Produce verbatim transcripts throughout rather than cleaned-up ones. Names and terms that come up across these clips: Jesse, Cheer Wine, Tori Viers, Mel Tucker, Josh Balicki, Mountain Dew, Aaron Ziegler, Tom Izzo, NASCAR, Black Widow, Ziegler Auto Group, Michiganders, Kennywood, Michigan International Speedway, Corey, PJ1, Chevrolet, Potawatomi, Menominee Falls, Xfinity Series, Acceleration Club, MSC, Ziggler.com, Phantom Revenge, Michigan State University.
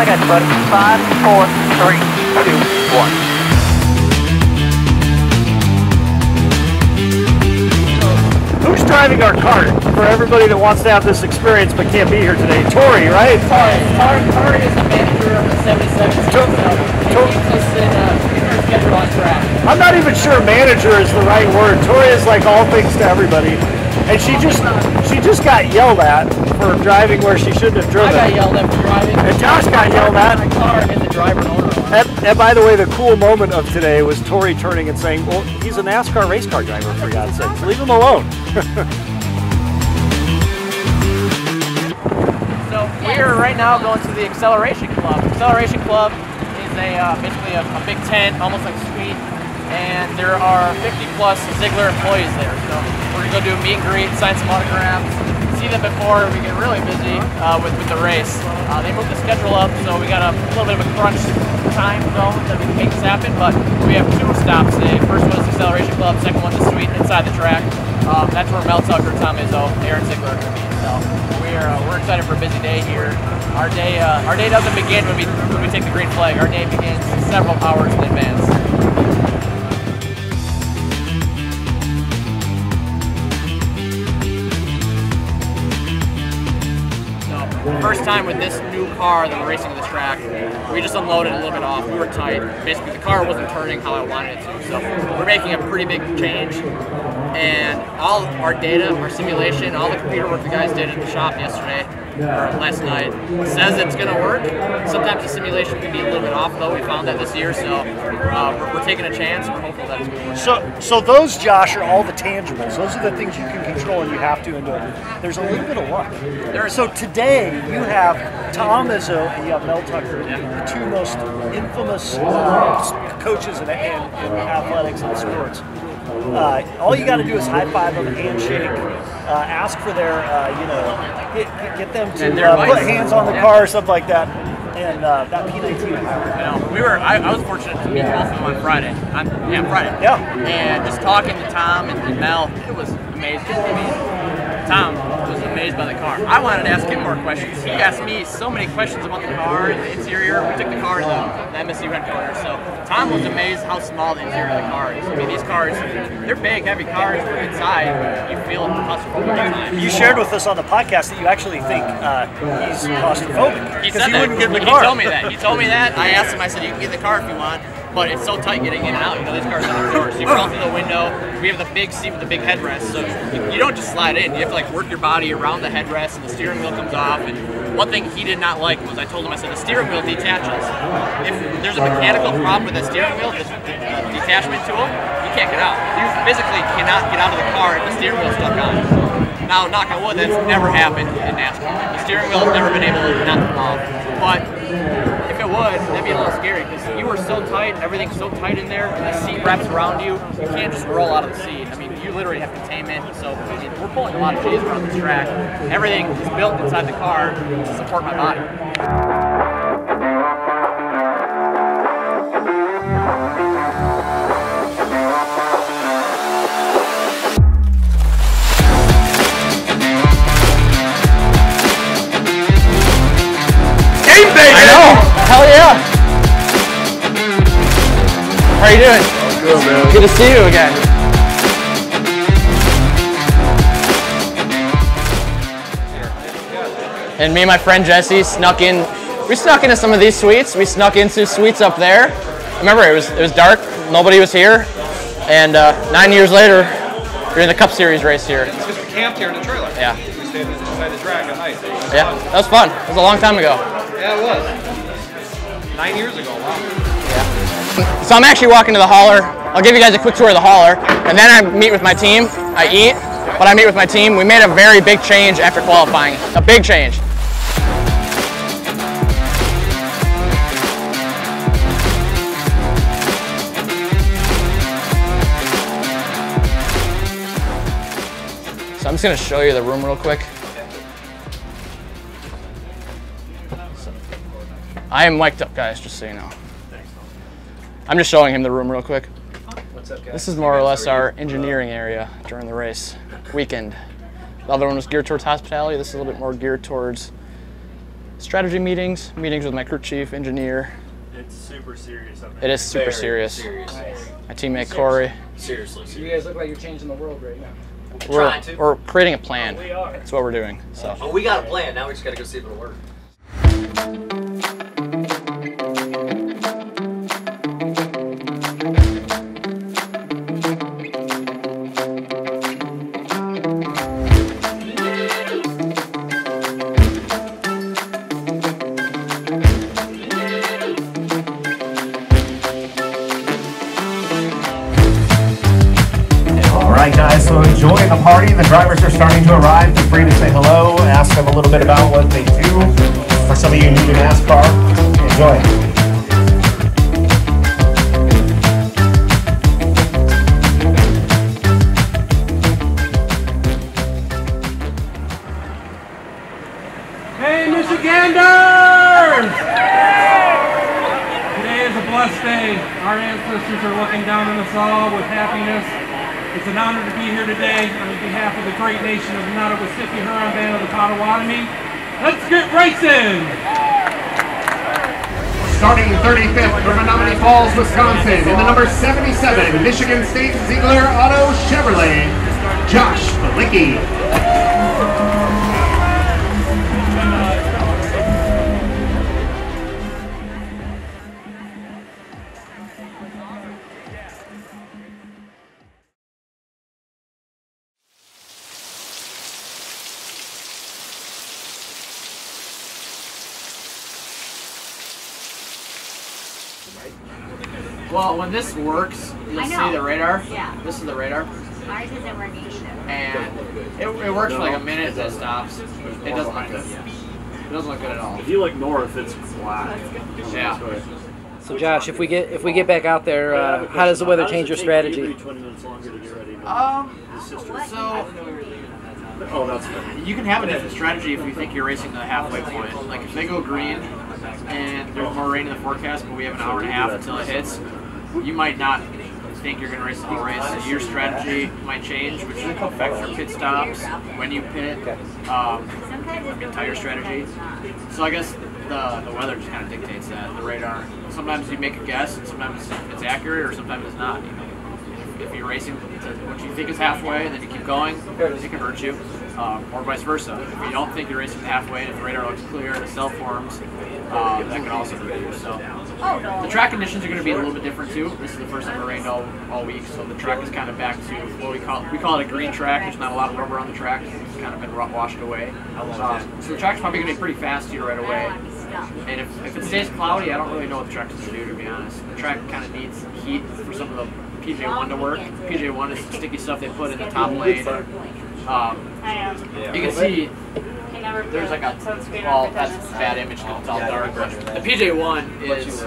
I got you, buddy. Five, four, three, two, one. Who's driving our cart for everybody that wants to have this experience but can't be here today? Tori, right? Tori. Tori, Tori is the manager of the seventy-seven. To to and in, uh, on track. I'm not even sure manager is the right word. Tori is like all things to everybody. And she just she just got yelled at for driving where she shouldn't have driven. I got yelled at for driving. And Josh got yelled at. My car and the driver owner. And, and by the way, the cool moment of today was Tori turning and saying, well, he's a NASCAR race car driver, for God's sake. Leave him alone. So we're right now going to the Acceleration Club. Acceleration Club is a uh, basically a, a big tent, almost like suite. And there are fifty plus Ziegler employees there. So we're going to go do a meet and greet, sign some autographs, see them before we get really busy uh, with, with the race. Uh, they moved the schedule up, so we got a little bit of a crunch time zone that we can make this happen, but we have two stops today. First one is the Acceleration Club, second one is the suite inside the track. Um, that's where Mel Tucker, Tom Izzo, Aaron Ziegler are going to be. So we're, uh, we're excited for a busy day here. Our day, uh, our day doesn't begin when we, when we take the green flag. Our day begins several hours in advance. First time with this new car that we're racing on this track, we just unloaded a little bit off, we were tight, basically the car wasn't turning how I wanted it to, so we're making a pretty big change, and all our data, our simulation, all the computer work the guys did at the shop yesterday, or last night, says it's going to work. Sometimes the simulation can be a little bit off though, we found that this year, so uh, we're, we're taking a chance, we're hopeful that it's going to work. So, so those, Josh, are all the tangibles, those are the things you can control and you have to endure. There's a little bit of luck. There's, so today, you have Tom Izzo and you have Mel Tucker, yeah. The two most infamous coaches in, in, in athletics and sports. Uh, all you got to do is high five them, handshake, uh, ask for their, uh, you know, get, get them to uh, put hands on the car or something like that. And uh, that P nineteen. You know, we were. I, I was fortunate to meet both of them on Friday. On, yeah, Friday. Yeah. And just talking to Tom and, and Mel, it was amazing. I mean, Tom was amazed by the car. I wanted to ask him more questions. He asked me so many questions about the car, the interior. We took the car to the, the M S C red corner. So Tom was amazed how small the interior of the car is. I mean, these cars, they're big, heavy cars, but inside, you feel claustrophobic time. You shared with us on the podcast that you actually think uh, he's claustrophobic. He said you that. Wouldn't get the he car. told me that. He told me that. I asked him, I said, you can get the car if you want, but it's so tight getting in and out. You know, this car's on the floor, so you crawl through the window. We have the big seat with the big headrest, so you, you don't just slide in. You have to like work your body around the headrest, and the steering wheel comes off. And one thing he did not like was I told him, I said, the steering wheel detaches. If there's a mechanical problem with the steering wheel, this detachment tool, you can't get out. You physically cannot get out of the car if the steering wheel's stuck on. Now, knock on wood, that's never happened in NASCAR. The steering wheel has never been able to not come off, but would, that'd be a little scary because you were so tight, everything's so tight in there, and the seat wraps around you, you can't just roll out of the seat. I mean, you literally have containment, so I mean, we're pulling a lot of J's around this track. Everything is built inside the car to support my body. Hell yeah! How are you doing? Oh, good, man. Good to see you again. And me and my friend Jesse snuck in. We snuck into some of these suites. We snuck into suites up there. Remember, it was it was dark. Nobody was here. And uh, nine years later, you're in the Cup Series race here. It's because we camped here in the trailer. Yeah. We stayed inside the track at night. Yeah, that was fun. It was a long time ago. Yeah, it was. Nine years ago, wow. Yeah. So I'm actually walking to the hauler. I'll give you guys a quick tour of the hauler, and then I meet with my team. I eat, but I meet with my team. We made a very big change after qualifying. A big change. So I'm just gonna show you the room real quick. I am mic'd up, guys, just so you know. Thanks. I'm just showing him the room real quick. What's up, guys? This is more or less our engineering area during the race weekend. The other one was geared towards hospitality. This is a little bit more geared towards strategy meetings, meetings with my crew chief, engineer. It's super serious. Up there. It is super Very serious. serious. Nice. My teammate seriously. Corey. Seriously, seriously. You guys look like you're changing the world right now. We're, trying to. we're creating a plan. Oh, we are. That's what we're doing. So. Oh, we got a plan. Now we just got to go see if it'll work. Enjoying the party. The drivers are starting to arrive. Feel free to say hello and ask them a little bit about what they do. For some of you new to NASCAR, enjoy. Hey, Michiganders! Today is a blessed day. Our ancestors are looking down on us all with happiness. It's an honor to be here today on behalf of the great nation of the Mississippi Huron Band of the Potawatomi. Let's get racing! Starting thirty-fifth from Menominee Falls, Wisconsin, in the number seventy-seven, Michigan State Ziegler Auto Chevrolet, Josh Balicki. Well, when this works, you'll see the radar. Yeah. This is the radar. Ours isn't working either. And it, it works for like a minute, then stops. It doesn't look good. It doesn't look good at all. If you look north, it's black. Yeah. So Josh, if we get if we get back out there, uh, how does the weather change your strategy? Um. So. Oh, that's good. You can have a different strategy if you think you're racing to the halfway point. Like if they go green and there's more rain in the forecast, but we have an hour and a half until it hits, you might not think you're going to race the whole race. So your strategy might change, which affects your pit stops, when you pit, um, entire strategy. So I guess the, the weather just kind of dictates that, the radar. Sometimes you make a guess, and sometimes it's accurate, or sometimes it's not. You know? If you're racing to what you think is halfway and then you keep going, it can hurt you, um, or vice versa. If you don't think you're racing halfway and if the radar looks clear and the cell forms, um, that can also hurt you. So the track conditions are going to be a little bit different too. This is the first time it rained all, all week, so the track is kind of back to what we call we call it a green track. There's not a lot of rubber on the track. It's kind of been washed away. Um, so the track's probably going to be pretty fast here right away. And if, if it stays cloudy, I don't really know what the track's going to do, to be honest. The track kind of needs heat for some of the P J one to work. P J one is the sticky stuff they put in the top lane. Um, you can see there's like a, well, that's a bad image because it's all dark. The P J one is,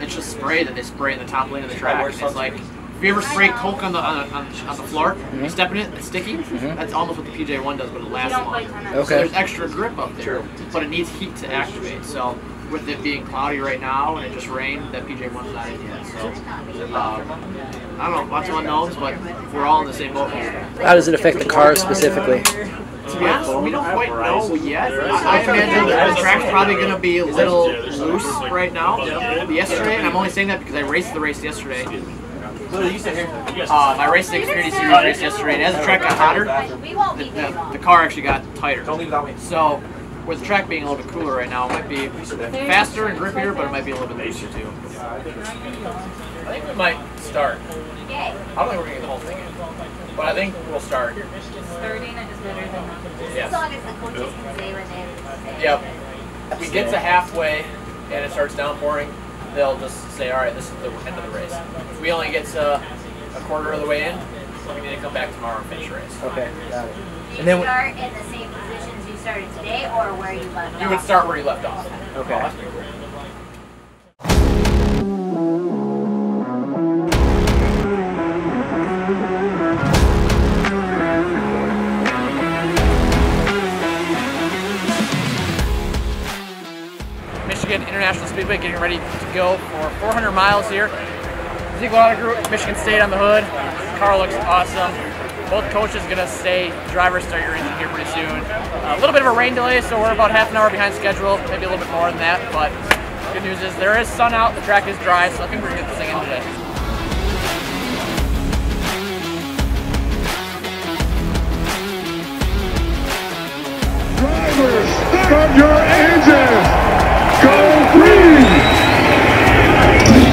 it's just spray that they spray in the top lane of the track. It's like, if you ever spray Coke on the on, on, on the floor, you step in it, it's sticky. That's almost what the P J one does, but it lasts long. So there's extra grip up there, but it needs heat to activate. So with it being cloudy right now and it just rained, that P J one's not in yet. So, um, I don't know, lots of unknowns, but we're all in the same boat here. How does it affect the car specifically? To be honest, we don't quite know yet. I imagine the track's probably going to be a little loose right now. Yesterday, and I'm only saying that because I raced the race yesterday. Uh, I raced the Xfinity Series race yesterday, and as the track got hotter, the, the, the car actually got tighter. So, with the track being a little bit cooler right now, it might be faster and grippier, but it might be a little bit looser too. I think we might start. I don't think we're going to get the whole thing in, but I think we'll start. Starting is better than nothing. As long as the coaches can say when they say. Yep. If we get to halfway and it starts downpouring, they'll just say, all right, this is the end of the race. If we only get to a quarter of the way in, we need to come back tomorrow and finish the race. Okay, got it. Do you start in the same position started today or where you left off? You would start where you left off. Okay. Michigan International Speedway getting ready to go for four hundred miles here. Ziegler Auto Group, Michigan State on the hood. The car looks awesome. Both coaches are going to stay. Drivers start your engine here pretty soon. A uh, little bit of a rain delay, so we're about half an hour behind schedule, maybe a little bit more than that. But good news is there is sun out, the track is dry, so I think we're going to get this thing in today. Drivers, start your engines! Go green!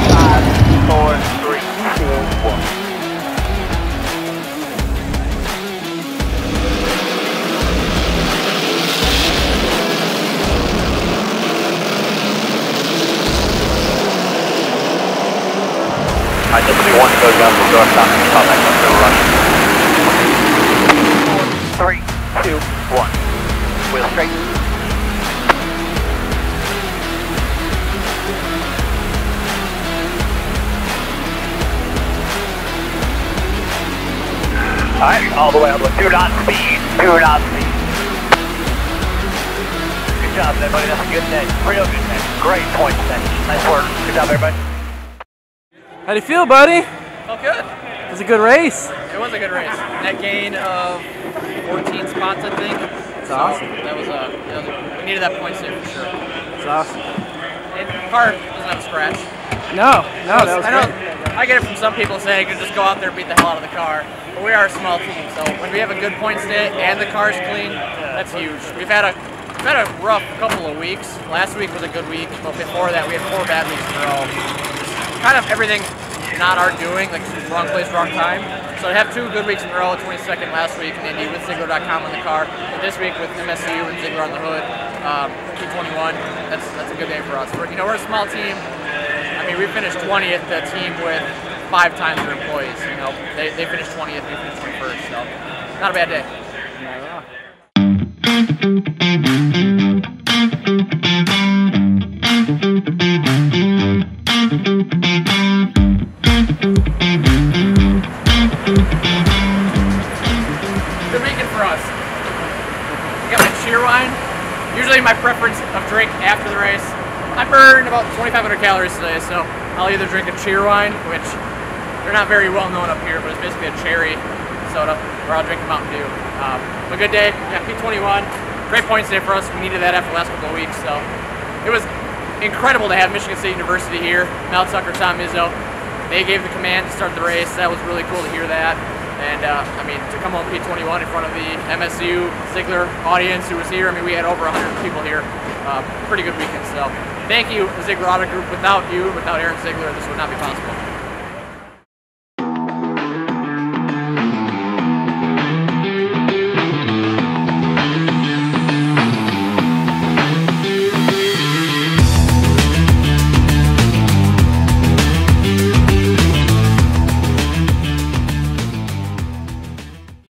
Five, four, three, two, one. I typically want to go down the door stop and call back up to rush. Four, three, two, one. Wheel straight. Alright, all the way up. Do not speed. Do not speed. Good job, everybody. That's a good day. Real good day. Great point, today. Nice work. Good job, everybody. How do you feel, buddy? Felt good. It was a good race. It was a good race. Net gain of fourteen spots, I think. That's awesome. So that was, uh, that was a, we needed that point there for sure. That's awesome. And the car doesn't have a scratch. No, no, was, that was I, know, I get it from some people saying you can just go out there and beat the hell out of the car. But we are a small team, so when we have a good point stat and the car's clean, that's huge. We've had a we've had a rough couple of weeks. Last week was a good week, but before that we had four bad weeks in a row. Kind of everything not our doing, like wrong place, wrong time. So to have two good weeks in a row, twenty-second last week in Indy with Ziggler dot com in the car, and this week with M S C and Ziegler on the hood, um, P twenty-one, that's that's a good day for us. We're, you know, we're a small team. I mean, we finished twentieth, the team with five times their employees. You know, they, they finished twentieth, we finished twenty-first, so not a bad day. Cheer Wine. Usually my preference of drink after the race. I burned about twenty-five hundred calories today, so I'll either drink a Cheer Wine, which they're not very well known up here, but it's basically a cherry soda, or I'll drink a Mountain Dew. Um, a good day. Yeah, P twenty-one. Great points today for us. We needed that after the last couple of weeks, so it was incredible to have Michigan State University here. Mel Tucker, Tom Izzo. They gave the command to start the race. That was really cool to hear that. And, uh, I mean, to come on P twenty-one in front of the M S U Ziegler audience who was here, I mean, we had over one hundred people here. Uh, pretty good weekend, so thank you, Ziegler Auto Group. Without you, without Aaron Ziegler, this would not be possible.